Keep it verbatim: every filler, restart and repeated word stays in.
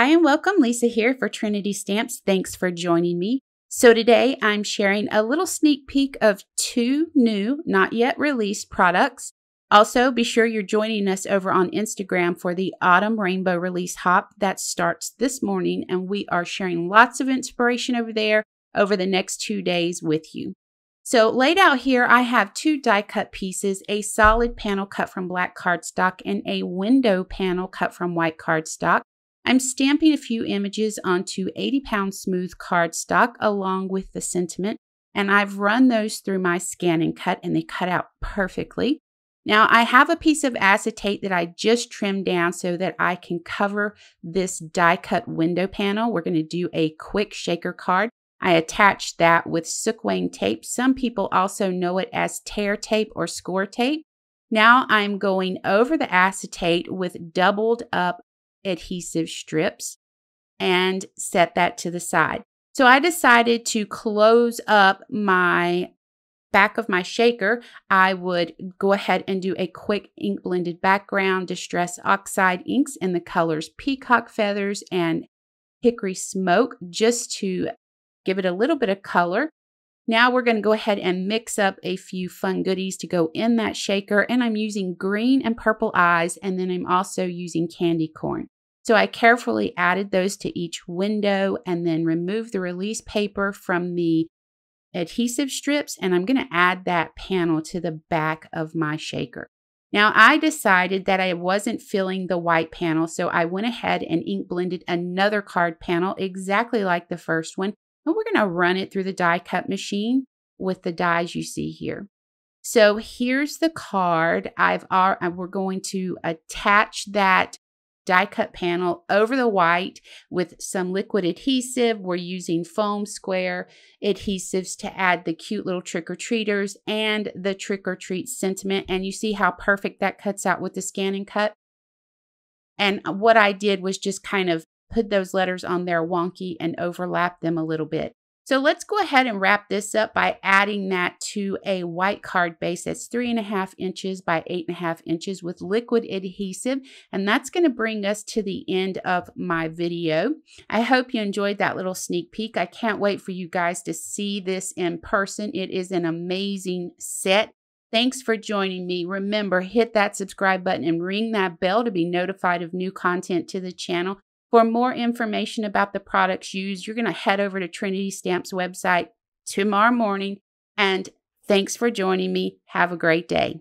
Hi and welcome, Lisa here for Trinity Stamps. Thanks for joining me. So today I'm sharing a little sneak peek of two new, not yet released products. Also, be sure you're joining us over on Instagram for the Autumn Rainbow Release Hop that starts this morning, and we are sharing lots of inspiration over there over the next two days with you. So laid out here, I have two die cut pieces, a solid panel cut from black cardstock and a window panel cut from white cardstock. I'm stamping a few images onto eighty pound smooth cardstock along with the sentiment, and I've run those through my scan and cut, and they cut out perfectly. Now I have a piece of acetate that I just trimmed down so that I can cover this die cut window panel. We're going to do a quick shaker card. I attached that with Sookwang tape. Some people also know it as tear tape or score tape. Now I'm going over the acetate with doubled up adhesive strips and set that to the side. So I decided to close up my back of my shaker. I would go ahead and do a quick ink blended background, Distress Oxide inks in the colors Peacock Feathers and Hickory Smoke, just to give it a little bit of color. Now we're going to go ahead and mix up a few fun goodies to go in that shaker, and I'm using green and purple eyes, and then I'm also using candy corn. So I carefully added those to each window and then removed the release paper from the adhesive strips, and I'm going to add that panel to the back of my shaker. Now I decided that I wasn't filling the white panel, so I went ahead and ink blended another card panel exactly like the first one. And we're going to run it through the die cut machine with the dies you see here. So here's the card. I've uh, we're going to attach that die cut panel over the white with some liquid adhesive. We're using foam square adhesives to add the cute little trick or treaters and the trick or treat sentiment. And you see how perfect that cuts out with the scan and cut. And what I did was just kind of put those letters on there wonky and overlap them a little bit. So let's go ahead and wrap this up by adding that to a white card base that's three and a half inches by eight and a half inches with liquid adhesive. And that's going to bring us to the end of my video. I hope you enjoyed that little sneak peek. I can't wait for you guys to see this in person. It is an amazing set. Thanks for joining me. Remember, hit that subscribe button and ring that bell to be notified of new content to the channel. For more information about the products used, you're going to head over to Trinity Stamps website tomorrow morning. And thanks for joining me. Have a great day.